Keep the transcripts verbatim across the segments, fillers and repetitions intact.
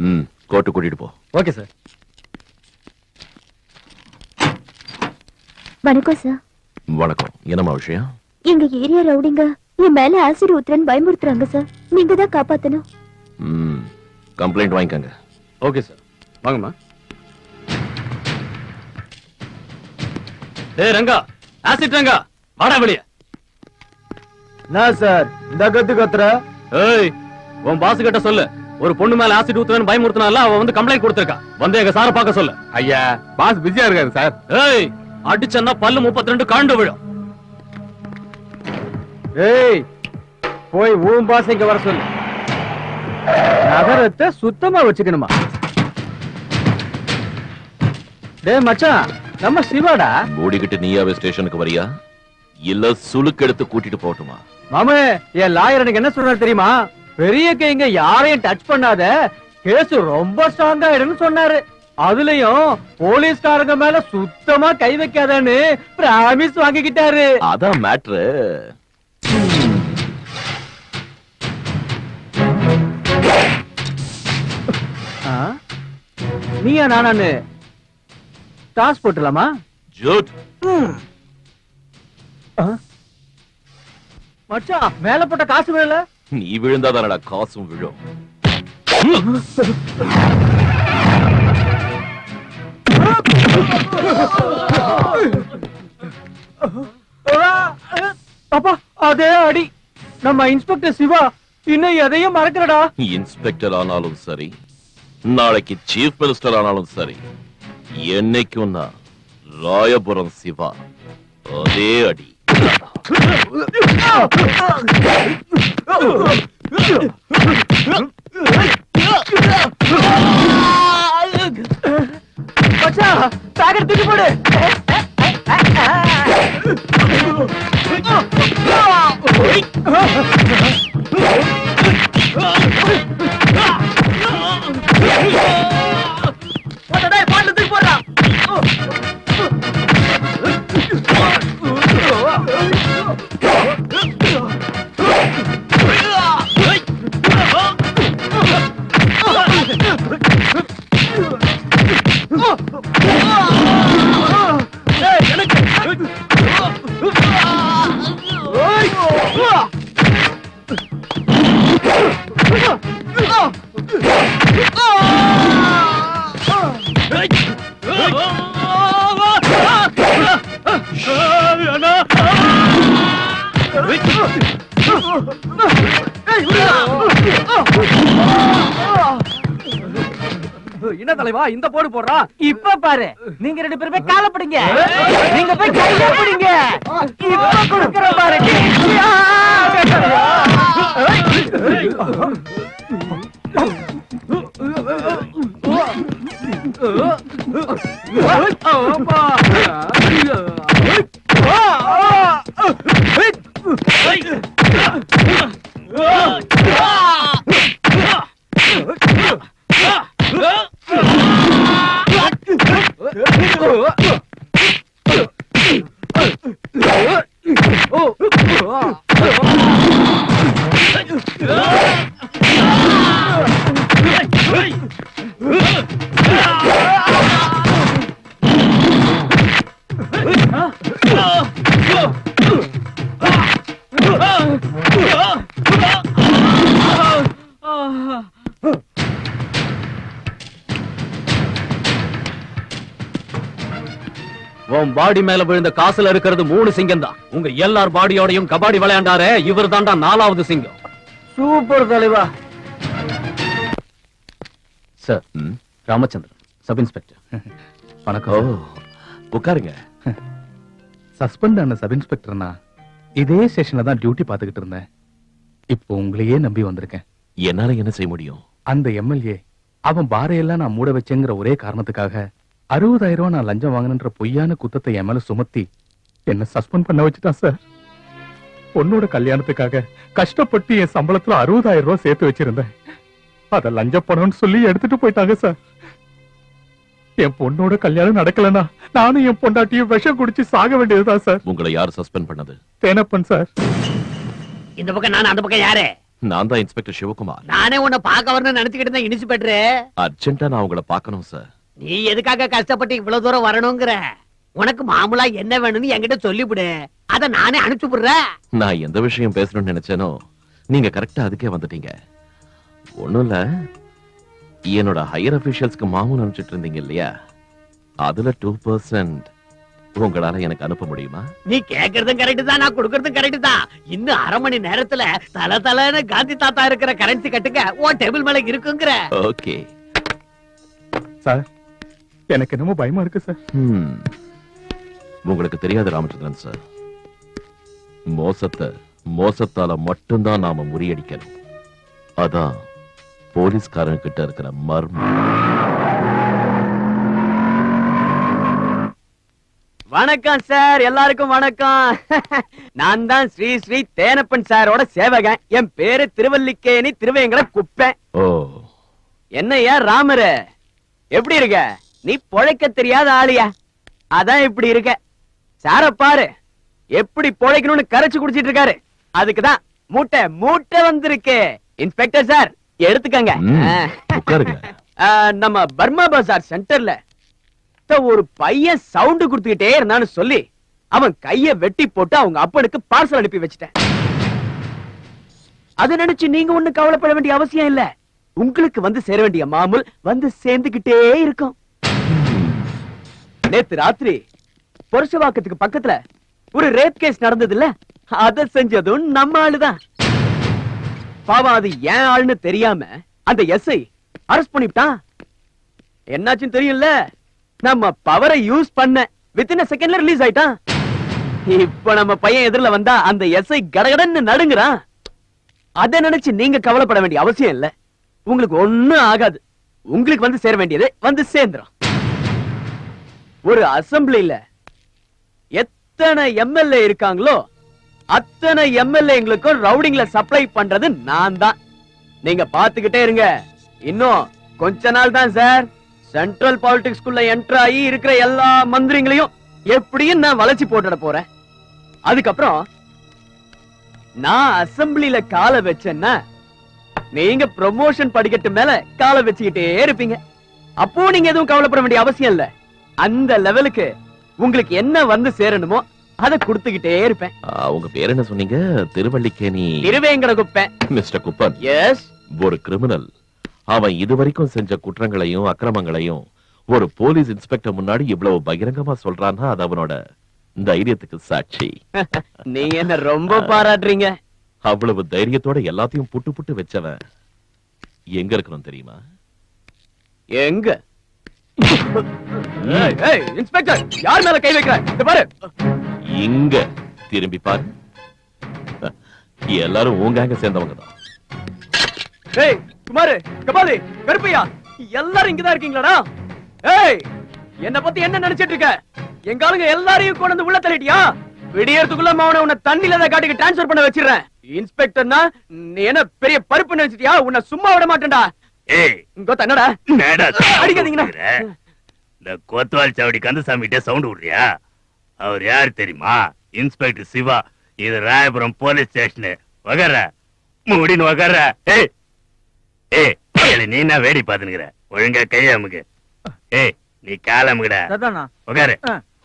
Hmm, go to Kudi po. Okay, sir. Vanakkam, sir. Vanakkam. Enna vishayam? Inga area rowdinga ee mela acid utran bayamurtranga sir. Neenga da kaapathanum. Hmm. Complaint vaanganga. Okay, sir. Vaanga ma. Hey Ranga, acid Ranga, vaada veliya. Na sir, inda gaddukathra. Hey, un boss kitta sollu. ஒரு பொண்ணு மேல acid ஊத்துறேன்னு பயமுறுத்துனால அவ வந்து complaint கொடுத்திருக்கா. வந்து எங்க சார பார்க்க சொல்ல. ஐயா, பாஸ் பிஸியா இருக்காரு சார். ஏய், அடிச்சன்னா பல்லு முப்பத்தி ரெண்டு காண்டு விழும். ஏய், போய் ஊம் பாஸ் இங்க வர சொல்லு. நகரத்தை சுத்தமா வச்சுக்கணுமா. டேய் மச்சான், நம்ம சிவாடா. ஓடிக்கிட்டு நீயாவே ஸ்டேஷனுக்கு வரியா? இல்ல சுளுக்கு எடுத்து கூட்டிட்டு போட்டுமா? மாமே, என் லாயர் எனக்கு என்ன சொல்றாரு தெரியுமா? பெரிய கேங்க யாரையும் டச் பண்ணாத, கேஸ் ரொம்ப ஸ்ட்ராங்கா இருக்குன்னு சொன்னாரு. அதுலயும் போலீஸ்காரங்க மேல சுத்தமா கை வைக்காதன்னு பிராமிஸ் வாங்கிக்கிட்டாரு. அதான் மேட்ரு. நீயா நானு டாஸ் போட்டுலாமா? ஜூட். மச்சான், மேல போட்ட காசு விழல. நீ விழுந்தாதானடா காசும் விழும். அப்பா, அதே அடி. நம்ம இன்ஸ்பெக்டர் சிவா இன்னும் எதையும் மறக்கிறடா. இன்ஸ்பெக்டர் ஆனாலும் சரி, நாளைக்கு சீஃப் மினிஸ்டர் ஆனாலும் சரி, என்னைக்கும் நான் ராயபுரம் சிவா. அதே அடி. மச்சா, சாகர் தூக்கி போடு. பாட்டில் தூக்கி போடுறான். என்ன தலைவா இந்த போடு போடுறான்? இப்ப பாரு, நீங்க ரெண்டு பேருமே காலை பிடிங்க. நீங்க போய் கையை பிடிங்க. இப்ப குடுக்குற பாரு. பாடி மேல விழுந்த காசுல இருக்கிறது மூணு சிங்கம் தான். உங்க எல்லார் பாடியோடையும் கபாடி விளையாண்டாரு இவர் தான்டா நாலாவது சிங்கம். சூப்பர் தலைவா. Sir, Ramachandran sub inspector. வணக்கம், உட்காருங்க. சஸ்பெண்ட் ஆன சப் இன்ஸ்பெக்டர்னா இதே ஸ்டேஷன்ல தான் டியூட்டி பார்த்துக்கிட்டு இருந்தேன். இப்போ உங்களையே நம்பி வந்திருக்கேன். என்னால என்ன செய்ய முடியும்? அந்த எம்எல்ஏ அவன் பாரையெல்லாம் நான் மூட வச்சேங்கிற ஒரே காரணத்துக்காக அறுபதாயிரம் ரூபாய் நான் லஞ்சம் வாங்கினன்ற பொய்யான குத்தத்தை என் மேல சுமத்தி என்ன சஸ்பெண்ட் பண்ண வச்சுட்டான் சார். பொண்ணோட கல்யாணத்துக்காக கஷ்டப்பட்டு என் சம்பளத்துல அறுபதாயிரம் ரூபாய் சேர்த்து வச்சிருந்தேன். அத லஞ்ச பணம்னு சொல்லி எடுத்துட்டு போயிட்டாங்க சார். என் பொண்ணோட கல்யாணம் நடக்கலன்னா நானும் என் பொண்டாட்டியும் விஷம் குடிச்சு சாக வேண்டியதுதான் சார். உங்களை யார் சஸ்பெண்ட் பண்ணது? தேனப்பன் சார். இந்த பக்கம் நான், அந்த பக்கம் யாரு? நான் தான் இன்ஸ்பெக்டர் சிவகுமார். நானே உன்னை பார்க்க வரணும்னு நினைச்சிட்டு இருந்தேன் இன்ஸ்பெக்டர். அர்ஜென்ட்டா நான் உங்களை பார்க்கணும் சார். நீ எதுக்காக கஷ்டப்பட்டு இவ்வளவு தூரம் வரணும்ங்கற? உனக்கு மாமூலா என்ன வேணும்னு என்கிட்ட சொல்லிவிடு. அத நானே அனுப்பிச்சு விடுறேன். நான் எந்த விஷயம் பேசணும்னு நினைச்சேனோ நீங்க கரெக்ட்டா அதுக்கே வந்துட்டீங்க. ஒண்ணுல என்னோட ஹையர் ஆபீஷியல்ஸ்க்கு மாமூலா அனுப்பிச்சிட்டு இருந்தீங்க இல்லையா? அதுல two percent உங்களால எனக்கு அனுப்ப முடியுமா? நீ கேக்குறதும் கரெக்ட் தான், நான் கொடுக்கிறதும் கரெக்ட் தான். இன்னும் அரை மணி நேரத்துல தல தலன்னு காந்தி தாத்தா இருக்கிற கரன்சி கட்டுங்க ஓ டேபிள் மேல இருக்குங்கற. ஓகே சார், எனக்கு என்னமோ பயமா இருக்கு சார். உங்களுக்கு தெரியாது ராமச்சந்திரன் சார், மோசத்தை மோசத்தால மட்டும்தான் நாம முறியடிக்கணும். அதான் போலீஸ்காரன் கிட்ட இருக்கிற மர்மம். வணக்கம் சார், எல்லாருக்கும் வணக்கம். நான் தான் ஸ்ரீ ஸ்ரீ தேனப்பன் சாரோட சேவகன். என் பேரு திருவல்லிக்கேணி திருவேங்கட குப்பை. என்னையா ராமரு, எப்படி இருக்க? நீ பொழைக்க தெரியாத ஆளியா, அதான் இப்படி இருக்க. சார பாரு எப்படி பொழைக்கணும்னு கரைச்சு குடிச்சிட்டு இருக்காரு. அதுக்குதான் மூட்டை மூட்டை வந்திருக்கு. இன்ஸ்பெக்டர் சார் எடுத்துக்கங்க. நம்ம பர்மா பஜார் சென்டர்ல ஒரு பையன் சவுண்ட் குடுத்துக்கிட்டே இருந்தான்னு சொல்லி அவன் கைய வெட்டி போட்டு அவங்க அப்பனுக்கு பார்சல் அனுப்பி வச்சிட்டேன். அத நினைச்சு நீங்க ஒண்ணு கவலைப்பட வேண்டிய அவசியம் இல்ல. உங்களுக்கு வந்து சேர வேண்டிய மாமூல் வந்து சேர்ந்துகிட்டே இருக்கும். நேத்து ராத்திரி பொருசவாக்கத்துக்கு பக்கத்துல ஒரு ரேப் கேஸ் நடந்தது இல்ல? அத செஞ்சதும் நம்ம ஆளுதான். பாவம் அது ஏன் ஆளுன்னு தெரியாம அந்த எஸ்ஐ அரெஸ்ட் பண்ணிவிட்டான். என்னாச்சுன்னு தெரியும்ல, நம்ம பவரை யூஸ் பண்ண வித்தின் செகண்ட்ல ரிலீஸ் ஆயிட்டான். இப்ப நம்ம பையன் எதிரில வந்தா அந்த எஸ்ஐ கடகடன்னு நடுங்குறான். அத நினைச்சு நீங்க கவலைப்பட வேண்டிய அவசியம் இல்ல. உங்களுக்கு ஒண்ணும் ஆகாது. உங்களுக்கு வந்து சேர வேண்டியது வந்து சேர்ந்துரும். ஒரு அசம்பிளில எத்தனை எம்எல்ஏ இருக்காங்களோ அத்தனை எம்எல்ஏங்களுக்கும் ரவுடிங்ல சப்ளை பண்றது நான் தான். நீங்க பாத்துக்கிட்டே இருங்க. இன்னும் கொஞ்ச நாள் தான் சார். சென்ட்ரல் பாலிடிக்ஸ்குள்ள என்டர் ஆகி இருக்கிற எல்லா மந்திரிங்களையும் எப்படியும் நான் வளைச்சு போட்டுட போறேன். அதுக்கப்புறம் நான் அசம்பிளில காலை வச்சேன்னா நீங்க ப்ரமோஷன் படிக்கட்டு மேல காலை வச்சுக்கிட்டே இருப்பீங்க. அப்போ நீங்க எதுவும் கவலைப்பட வேண்டிய அவசியம் இல்ல. அந்த லெவலுக்கு உங்களுக்கு என்ன வந்து சேரணுமோ அதை கொடுத்துக்கிட்டே இருப்பேன். உங்க பேர் என்ன சொன்னீங்க? திருவல்லிக்கேணி திருவேங்கட குப்பன். மிஸ்டர் குப்பன், எஸ், ஒரு கிரிமினல். அவன் இதுவரைக்கும் செஞ்ச குற்றங்களையும் அக்கிரமங்களையும் ஒரு போலீஸ் இன்ஸ்பெக்டர் முன்னாடி இவ்வளவு பகிரங்கமா சொல்றான்னா அது அவனோட தைரியத்துக்கு சாட்சி. நீங்க என்ன ரொம்ப பாராட்டுறீங்க. அவ்வளவு தைரியத்தோட எல்லாத்தையும் புட்டு புட்டு வச்சவன் எங்க இருக்கணும் தெரியுமா? எங்க? இன்ஸ்பெக்டர் யார் மேல கை வைக்கிறாரு? இங்க திரும்பி பாரு. எல்லாரும் உங்க சேர்ந்தவங்க தான். குமாரு, கபாலி, கருப்பையா, எல்லாரும் இங்கதான் இருக்கீங்களா? ஏய், என்ன பத்தி என்ன நினைச்சிட்டு இருக்க? எங்க ஆளுங்க எல்லாரையும் கொண்டு உள்ள தள்ளிட்டியா? விடியறதுக்குள்ள மாவன உன்னை தண்ணில காட்டுக்கு டிரான்ஸ்பர் பண்ண வச்சிடறேன். இன்ஸ்பெக்டர்னா நீ என்ன பெரிய பருப்பு நினைச்சிட்டியா? உன்னை சும்மா விட மாட்டேன்டா. ஏய் இங்க தண்ணடா, மேடா அடிக்காதீங்கடா. இந்த கோத்வால் சவுடி கந்தசாமி கிட்ட சவுண்ட் விடுறியா? அவர் யார் தெரியுமா? இன்ஸ்பெக்டர் சிவா. இது ராயபுரம் போலீஸ் ஸ்டேஷனு. வகற மூடின்னு வகற. ஏய் ஏய், நீ என்ன வேடி பாத்துக்கிற? ஒழுங்கா கைய அமுக்கு. ஏய் நீ கால அமுக்கடா.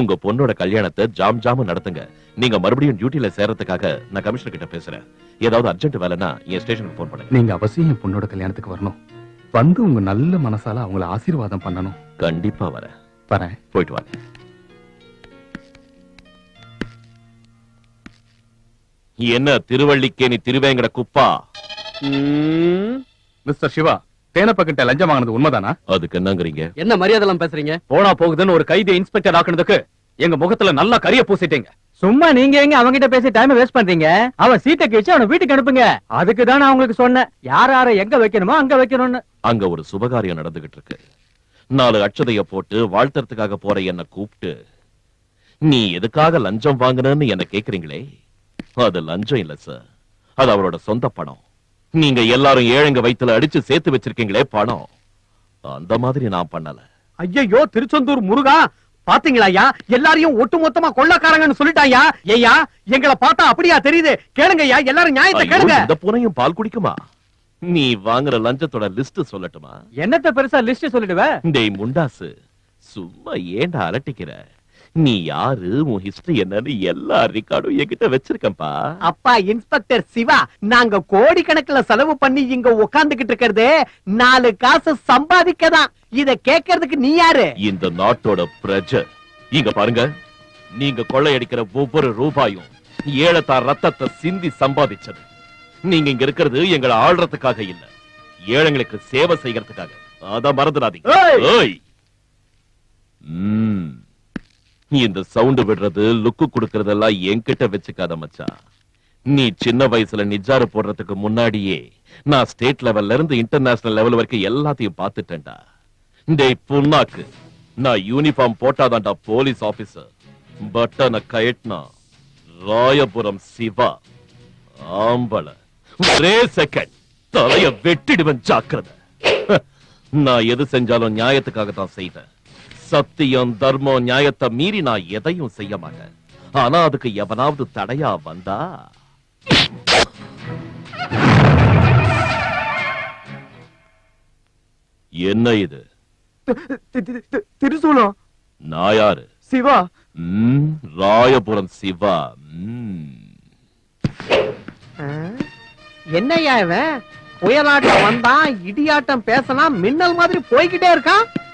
உங்க பொண்ணோட கல்யாணத்தை ஜாம் ஜாம நடத்துங்க. நீங்க மறுபடியும் டியூட்டில சேரறதுக்காக நான் கமிஷனர் கிட்ட பேசுறேன். ஏதாவது அர்ஜென்ட் வேலைன்னா என் ஸ்டேஷனுக்கு போன் பண்ணுங்க. நீங்க அவசியம் என் பொண்ணோட கல்யாணத்துக்கு வரணும். வந்து உங்க நல்ல மனசால அவங்கள ஆசீர்வாதம் பண்ணணும். கண்டிப்பா வரேன். வரேன், போயிட்டு வாங்க. என்ன திருவல்லிக்கேணி திருவேங்கட குப்பா? மிஸ்டர் சிவா, தேனப்பகிட்ட லஞ்சம் வாங்கினது உண்மைதானா? அதுக்கு என்னங்கறீங்க? என்ன மரியாதைலாம் பேசுறீங்க? போனா போகுதுன்னு ஒரு கைதி இன்ஸ்பெக்டர் ஆக்குனதுக்கு எங்க முகத்துல நல்லா கரிய பூசிட்டீங்க. சும்மா நீங்க எங்க அவங்கிட்ட பேசி டைம் வேஸ்ட் பண்றீங்க? அவன் சீட்டை கிழிச்சு அவனை வீட்டுக்கு அனுப்புங்க. அதுக்கு தான் நான் உங்களுக்கு சொன்னேன், யார் யாரை எங்க வைக்கணுமோ அங்க வைக்கணும்னு. அங்க ஒரு சுபகாரியம் நடந்துகிட்டு இருக்கு. நாலு அட்சதைய போட்டு வாழ்த்துறதுக்காக போற என்ன கூப்பிட்டு நீ எதுக்காக லஞ்சம் வாங்கினன்னு என்ன கேக்குறீங்களே, அது லஞ்சம் இல்ல சார். அது அவரோட சொந்த பணம். நீங்க எல்லாரும் ஏழைங்க வயித்துல அடிச்சு சேர்த்து வச்சிருக்கீங்களே பணம், அந்த மாதிரி நான் பண்ணல. ஐயோ திருச்செந்தூர் முருகா, பாத்தீங்களாயா எல்லாரையும் ஒட்டுமொத்தமா கொள்ளக்காரங்கன்னு சொல்லிட்டாயா ஏய்யா எங்களை பார்த்தா அப்படியே தெரியுது கேளுங்கய்யா எல்லாரும் நியாயத்தை கேளுங்க இந்த பூனையும் பால் குடிக்குமா நீ வாங்குற லஞ்சத்தோட லிஸ்ட் சொல்லட்டுமா என்னத்த பெருசா லிஸ்ட் சொல்லிடுவே டேய் முண்டாசு சும்மா ஏண்டா அலட்டிக்கிற நீ யாரு உன் ஹிஸ்டரி என்னன்னு எல்லா ரெக்கார்டும் என்கிட்ட வச்சிருக்கேன்பா அப்பா இன்ஸ்பெக்டர் சிவா நாங்க கோடிக்கணக்கில் செலவு பண்ணி இங்க உட்கார்ந்துகிட்டு இருக்கிறதே நாலு காசு சம்பாதிக்கதான் இத கேட்கறதுக்கு நீ யாரு இந்த நாட்டோட பிரஜை இங்க பாருங்க நீங்க கொள்ளையடிக்கிற ஒவ்வொரு ரூபாயும் ஏழத்தார் ரத்தத்தை சிந்தி சம்பாதிச்சது நீங்க இங்க இருக்கிறது எங்களை ஆள்றதுக்காக இல்ல ஏழைங்களுக்கு சேவை செய்யறதுக்காக அத மறந்துடாதீங்க இந்த சவுண்ட் விடுறது லுக்கு கொடுக்கறதெல்லாம் என்கிட்ட வச்சுக்காத மச்சான் நீ சின்ன வயசுல நிஜாரு போடுறதுக்கு முன்னாடியே நான் ஸ்டேட் லெவல்ல இருந்து இன்டர்நேஷனல் லெவல் வரைக்கும் எல்லாத்தையும் பார்த்துட்டேன்டா டேய் புண்ணாக்கு நான் யூனிஃபார்ம் போட்டாதான்டா போலீஸ் ஆபீசர் பட்டனை கயட்னா ராயபுரம் சிவா ஆம்பளை ஒரே செகண்ட் தலைய வெட்டிடுவன் ஜாக்கிரதை நான் எது செஞ்சாலும் நியாயத்துக்காக தான் செய்வேன் சத்தியம் தர்மம் நியாயத்தை மீறி நான் எதையும் செய்ய மாட்டேன் ஆனா அதுக்கு எவனாவது தடையா வந்தா என்ன இது திருசூலம் நான் யாரு சிவா ராயபுரம் சிவா என்னையா இவன் புயலாட்டம் வந்தா இடியாட்டம் பேசலாம் மின்னல் மாதிரி போய்கிட்டே இருக்கான்